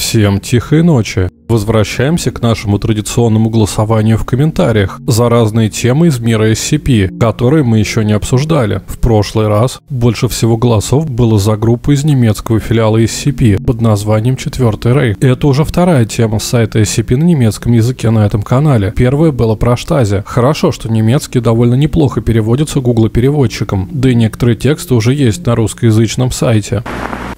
Всем тихой ночи. Возвращаемся к нашему традиционному голосованию в комментариях за разные темы из мира SCP, которые мы еще не обсуждали. В прошлый раз больше всего голосов было за группу из немецкого филиала SCP под названием 4-й рейх. Это уже вторая тема с сайта SCP на немецком языке на этом канале. Первая была про Штази. Хорошо, что немецкий довольно неплохо переводится гуглопереводчиком, да и некоторые тексты уже есть на русскоязычном сайте.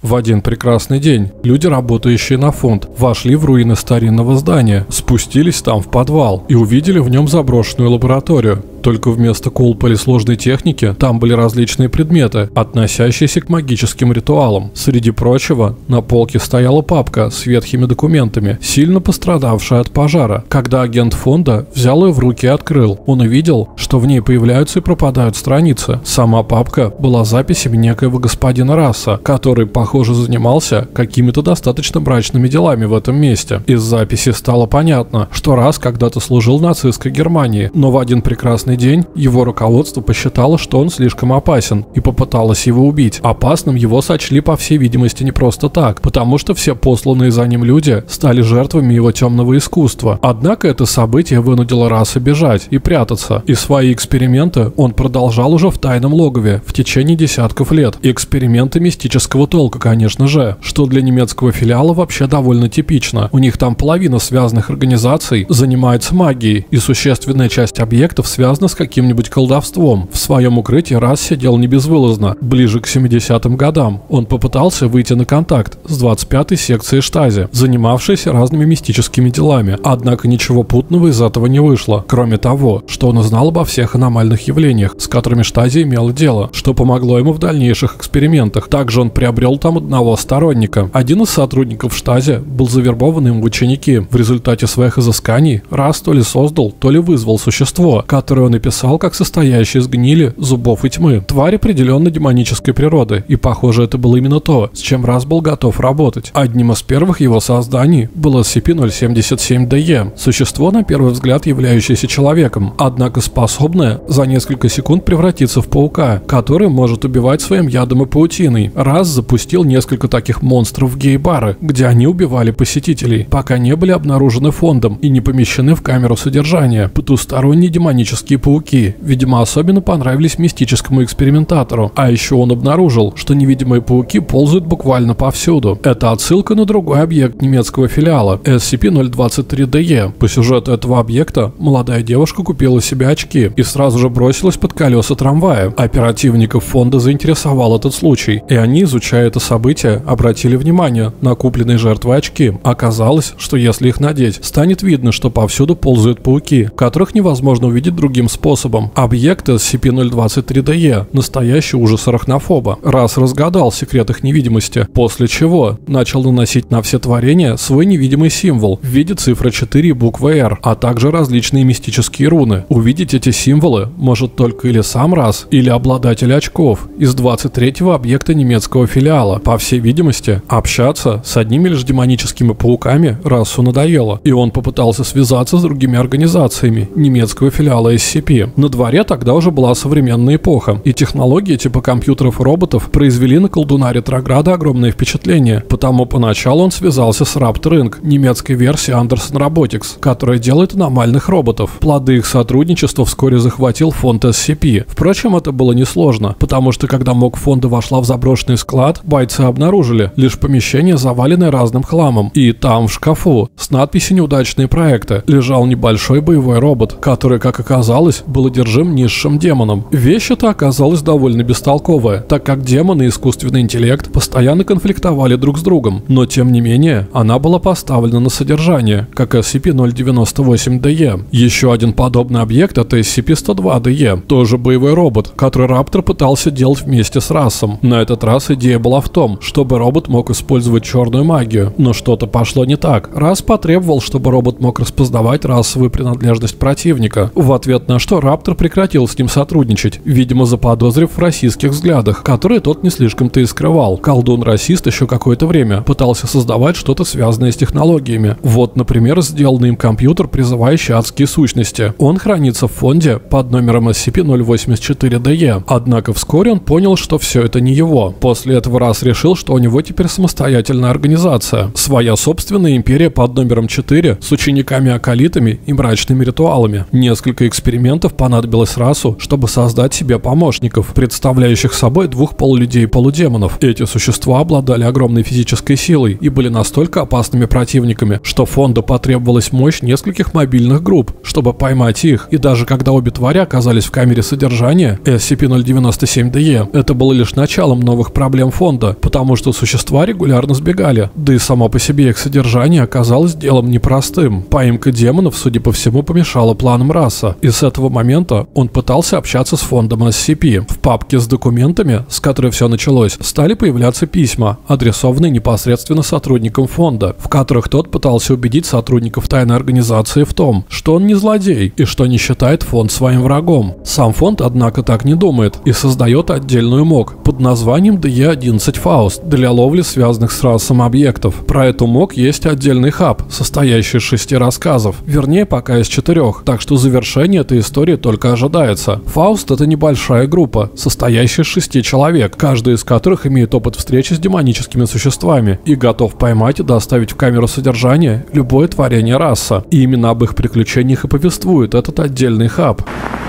В один прекрасный день люди, работающие на фонд, вошли в руины старинного здания, спустились там в подвал и увидели в нем заброшенную лабораторию. Только вместо колб или сложной техники там были различные предметы, относящиеся к магическим ритуалам. Среди прочего, на полке стояла папка с ветхими документами, сильно пострадавшая от пожара. Когда агент фонда взял ее в руки и открыл, он увидел, что в ней появляются и пропадают страницы. Сама папка была записями некоего господина Расса, который, похоже, занимался какими-то достаточно мрачными делами в этом месте. Из записи стало понятно, что Расс когда-то служил в нацистской Германии, но в один прекрасный день его руководство посчитало, что он слишком опасен, и попыталось его убить. Опасным его сочли, по всей видимости, не просто так, потому что все посланные за ним люди стали жертвами его темного искусства. Однако это событие вынудило Расса бежать и прятаться, и свои эксперименты он продолжал уже в тайном логове в течение десятков лет. Эксперименты мистического толка, конечно же, что для немецкого филиала вообще довольно типично. У них там половина связанных организаций занимается магией, и существенная часть объектов связана с каким-нибудь колдовством. В своем укрытии Расс сидел не безвылазно. Ближе к 70-м годам он попытался выйти на контакт с 25-й секцией Штази, занимавшейся разными мистическими делами. Однако ничего путного из этого не вышло, кроме того, что он узнал обо всех аномальных явлениях, с которыми Штази имела дело, что помогло ему в дальнейших экспериментах. Также он приобрел там одного сторонника. Один из сотрудников Штази был завербован им в ученики. В результате своих изысканий Расс то ли создал, то ли вызвал существо, которое он написал как состоящий из гнили, зубов и тьмы. Тварь определенно демонической природы, и похоже, это было именно то, с чем Расс был готов работать. Одним из первых его созданий был SCP-077-DE, существо, на первый взгляд, являющееся человеком, однако способное за несколько секунд превратиться в паука, который может убивать своим ядом и паутиной. Расс запустил несколько таких монстров в гей-бары, где они убивали посетителей, пока не были обнаружены фондом и не помещены в камеру содержания. Потусторонние демонические пауки, видимо, особенно понравились мистическому экспериментатору, а еще он обнаружил, что невидимые пауки ползают буквально повсюду. Это отсылка на другой объект немецкого филиала SCP-023-DE. По сюжету этого объекта молодая девушка купила себе очки и сразу же бросилась под колеса трамвая. Оперативников фонда заинтересовал этот случай, и они, изучая это событие, обратили внимание на купленные жертвой очки. Оказалось, что если их надеть, станет видно, что повсюду ползают пауки, которых невозможно увидеть другим способом. Объект SCP-023-DE – настоящий ужас арахнофоба. Расс разгадал секрет их невидимости, после чего начал наносить на все творения свой невидимый символ в виде цифры 4 и буквы R, а также различные мистические руны. Увидеть эти символы может только или сам Расс, или обладатель очков из 23-го объекта немецкого филиала. По всей видимости, общаться с одними лишь демоническими пауками Рассу надоело, и он попытался связаться с другими организациями немецкого филиала SCP. На дворе тогда уже была современная эпоха, и технологии типа компьютеров и роботов произвели на колдуна ретрограда огромное впечатление, потому поначалу он связался с Raptoring, немецкой версии Anderson Robotics, которая делает аномальных роботов. Плоды их сотрудничества вскоре захватил фонд SCP. Впрочем, это было несложно, потому что когда МОК фонда вошла в заброшенный склад, бойцы обнаружили лишь помещение, заваленное разным хламом, и там, в шкафу, с надписью «Неудачные проекты», лежал небольшой боевой робот, который, как оказалось, был одержим низшим демоном. Вещь-то оказалась довольно бестолковая, так как демон и искусственный интеллект постоянно конфликтовали друг с другом, но тем не менее она была поставлена на содержание, как SCP-098-DE. Еще один подобный объект — это SCP-102-DE, тоже боевой робот, который Раптор пытался делать вместе с Рассом. На этот раз идея была в том, чтобы робот мог использовать черную магию, но что-то пошло не так. Расс потребовал, чтобы робот мог распознавать расовую принадлежность противника. В ответ на на что Раптор прекратил с ним сотрудничать, видимо заподозрив в расистских взглядах, которые тот не слишком-то и скрывал. Колдун-расист еще какое-то время пытался создавать что-то связанное с технологиями. Вот, например, сделанный им компьютер, призывающий адские сущности. Он хранится в фонде под номером SCP-084-DE. Однако вскоре он понял, что все это не его. После этого Расс решил, что у него теперь самостоятельная организация. Своя собственная империя под номером 4 с учениками-акколитами и мрачными ритуалами. Несколько экспериментов понадобилось Рассу, чтобы создать себе помощников, представляющих собой двух полулюдей-полудемонов. Эти существа обладали огромной физической силой и были настолько опасными противниками, что фонду потребовалась мощь нескольких мобильных групп, чтобы поймать их. И даже когда обе твари оказались в камере содержания SCP-097-DE, это было лишь началом новых проблем фонда, потому что существа регулярно сбегали, да и само по себе их содержание оказалось делом непростым. Поимка демонов, судя по всему, помешала планам Расса, и с этого момента он пытался общаться с фондом SCP. В папке с документами, с которой все началось, стали появляться письма, адресованные непосредственно сотрудникам фонда, в которых тот пытался убедить сотрудников тайной организации в том, что он не злодей и что не считает фонд своим врагом. Сам фонд, однако, так не думает и создает отдельную МОК под названием DE11 Faust для ловли связанных с расом объектов. Про эту МОК есть отдельный хаб, состоящий из 6 рассказов, вернее пока из 4, так что завершение этой истории только ожидается. Фауст — это небольшая группа, состоящая из 6 человек, каждый из которых имеет опыт встречи с демоническими существами и готов поймать и доставить в камеру содержания любое творение Расса. И именно об их приключениях и повествует этот отдельный хаб.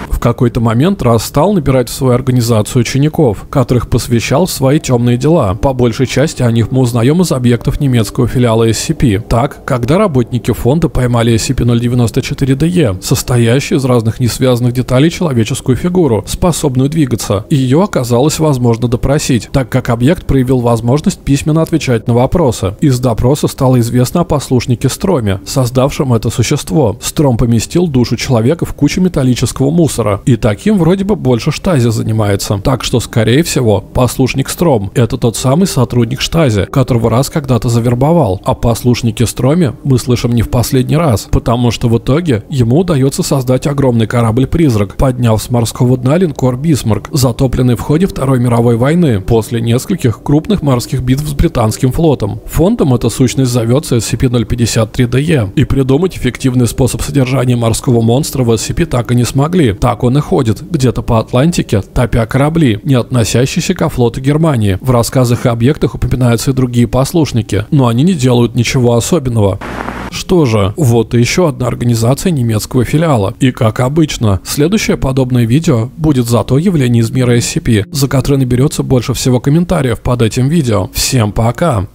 В какой-то момент Расс стал набирать в свою организацию учеников, которых посвящал в свои темные дела. По большей части о них мы узнаем из объектов немецкого филиала SCP. Так, когда работники фонда поймали SCP-094-DE, состоящий из разных несвязанных деталей человеческую фигуру, способную двигаться, ее оказалось возможно допросить, так как объект проявил возможность письменно отвечать на вопросы. Из допроса стало известно о послушнике Строме, создавшем это существо. Стром поместил душу человека в кучу металлического мусора, и таким вроде бы больше Штази занимается. Так что, скорее всего, послушник Стром — это тот самый сотрудник Штази, которого Расс когда-то завербовал. О послушнике Строме мы слышим не в последний раз, потому что в итоге ему удается создать огромный корабль-призрак, подняв с морского дна линкор «Бисмарк», затопленный в ходе Второй мировой войны, после нескольких крупных морских битв с британским флотом. Фондом эта сущность зовется SCP-053-DE, и придумать эффективный способ содержания морского монстра в SCP так и не смогли. Так он и ходит, где-то по Атлантике, топя корабли, не относящиеся ко флоту Германии. В рассказах и объектах упоминаются и другие послушники, но они не делают ничего особенного. Что же, вот и еще одна организация немецкого филиала. И как обычно, следующее подобное видео будет за то явление из мира SCP, за которое наберется больше всего комментариев под этим видео. Всем пока!